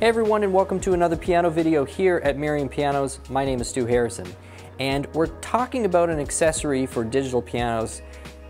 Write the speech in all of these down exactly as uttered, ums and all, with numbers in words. Hey everyone, and welcome to another piano video here at Miriam Pianos. My name is Stu Harrison, and we're talking about an accessory for digital pianos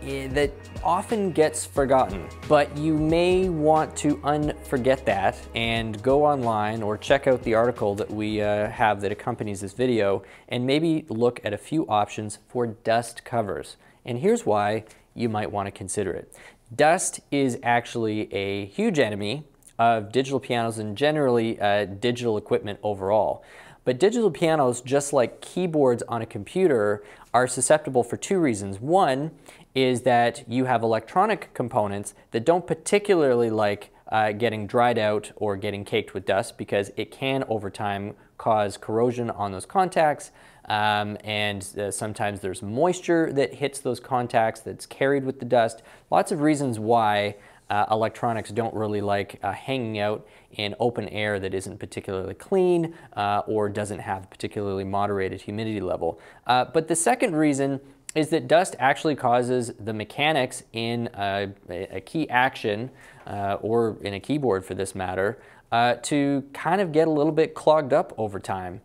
that often gets forgotten, but you may want to unforget that and go online or check out the article that we uh, have that accompanies this video and maybe look at a few options for dust covers. And here's why you might want to consider it. Dust is actually a huge enemy of digital pianos and generally uh, digital equipment overall. But digital pianos, just like keyboards on a computer, are susceptible for two reasons. One is that you have electronic components that don't particularly like uh, getting dried out or getting caked with dust, because it can over time cause corrosion on those contacts. Um, and uh, sometimes there's moisture that hits those contacts that's carried with the dust. Lots of reasons why Uh, electronics don't really like uh, hanging out in open air that isn't particularly clean uh, or doesn't have a particularly moderated humidity level. Uh, but the second reason is that dust actually causes the mechanics in a, a key action, uh, or in a keyboard for this matter, uh, to kind of get a little bit clogged up over time.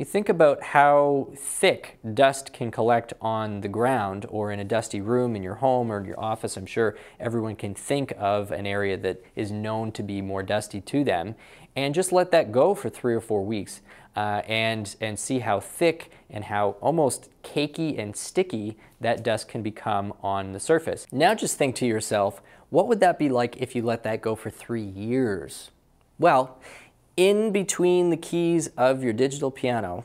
You think about how thick dust can collect on the ground or in a dusty room in your home or your office. I'm sure everyone can think of an area that is known to be more dusty to them, and just let that go for three or four weeks uh, and, and see how thick and how almost cakey and sticky that dust can become on the surface. Now just think to yourself, what would that be like if you let that go for three years? Well, in between the keys of your digital piano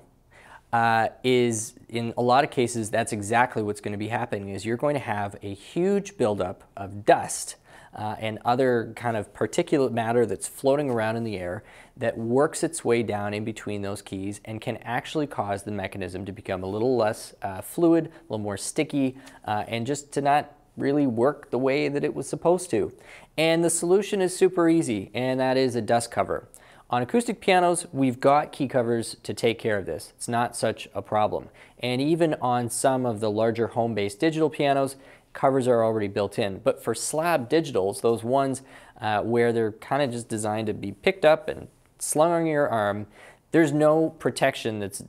uh, is, in a lot of cases, that's exactly what's going to be happening, is you're going to have a huge buildup of dust uh, and other kind of particulate matter that's floating around in the air that works its way down in between those keys and can actually cause the mechanism to become a little less uh, fluid, a little more sticky, uh, and just to not really work the way that it was supposed to. And the solution is super easy, and that is a dust cover. On acoustic pianos, we've got key covers to take care of this. It's not such a problem. And even on some of the larger home-based digital pianos, covers are already built in. But for slab digitals, those ones uh, where they're kind of just designed to be picked up and slung on your arm, there's no protection that's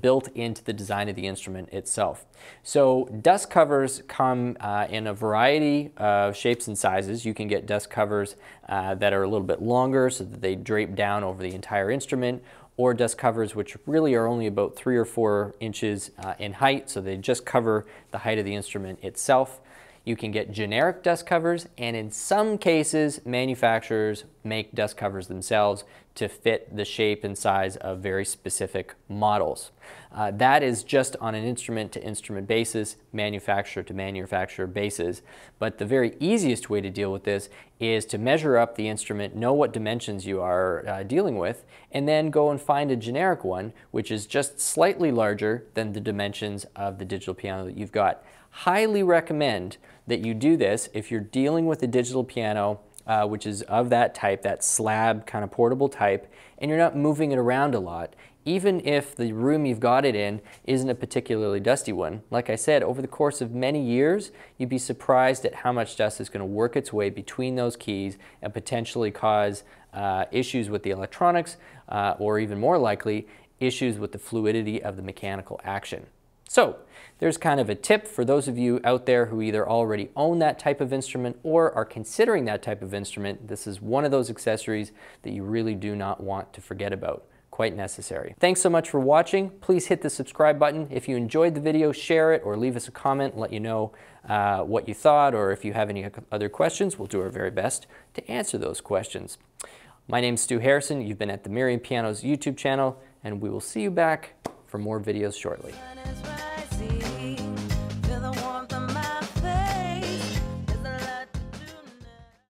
built into the design of the instrument itself. So dust covers come uh, in a variety of shapes and sizes. You can get dust covers uh, that are a little bit longer so that they drape down over the entire instrument, or dust covers which really are only about three or four inches uh, in height, so they just cover the height of the instrument itself. You can get generic dust covers, and in some cases, manufacturers make dust covers themselves to fit the shape and size of very specific models. Uh, that is just on an instrument-to-instrument basis, manufacturer-to-manufacturer basis. But the very easiest way to deal with this is to measure up the instrument, know what dimensions you are uh, dealing with, and then go and find a generic one, which is just slightly larger than the dimensions of the digital piano that you've got. Highly recommend that you do this if you're dealing with a digital piano uh, which is of that type, that slab kind of portable type, and you're not moving it around a lot. Even if the room you've got it in isn't a particularly dusty one, like I said, over the course of many years, you'd be surprised at how much dust is going to work its way between those keys and potentially cause uh, issues with the electronics, uh, or even more likely, issues with the fluidity of the mechanical action. So there's kind of a tip for those of you out there who either already own that type of instrument or are considering that type of instrument. This is one of those accessories that you really do not want to forget about. Quite necessary. Thanks so much for watching. Please hit the subscribe button. If you enjoyed the video, share it or leave us a comment and let you know uh, what you thought, or if you have any other questions, we'll do our very best to answer those questions. My name's Stu Harrison. You've been at the Miriam Pianos YouTube channel, and we will see you back for more videos shortly.